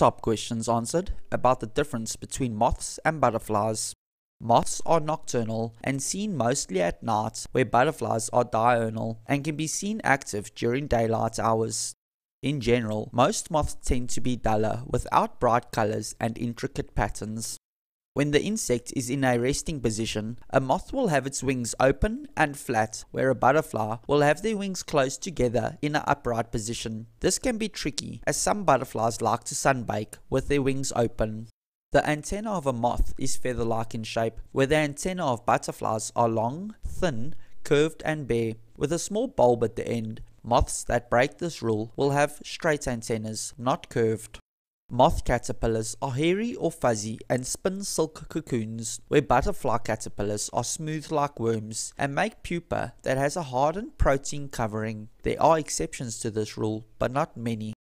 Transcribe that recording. Top questions answered about the difference between moths and butterflies. Moths are nocturnal and seen mostly at night, where butterflies are diurnal and can be seen active during daylight hours. In general, most moths tend to be duller, without bright colors and intricate patterns. When the insect is in a resting position, a moth will have its wings open and flat, where a butterfly will have their wings close together in an upright position. This can be tricky, as some butterflies like to sunbake with their wings open. The antenna of a moth is feather-like in shape, where the antennae of butterflies are long, thin, curved and bare, with a small bulb at the end. Moths that break this rule will have straight antennas, not curved. Moth caterpillars are hairy or fuzzy and spin silk cocoons, where butterfly caterpillars are smooth like worms and make pupa that has a hardened protein covering. There are exceptions to this rule, but not many.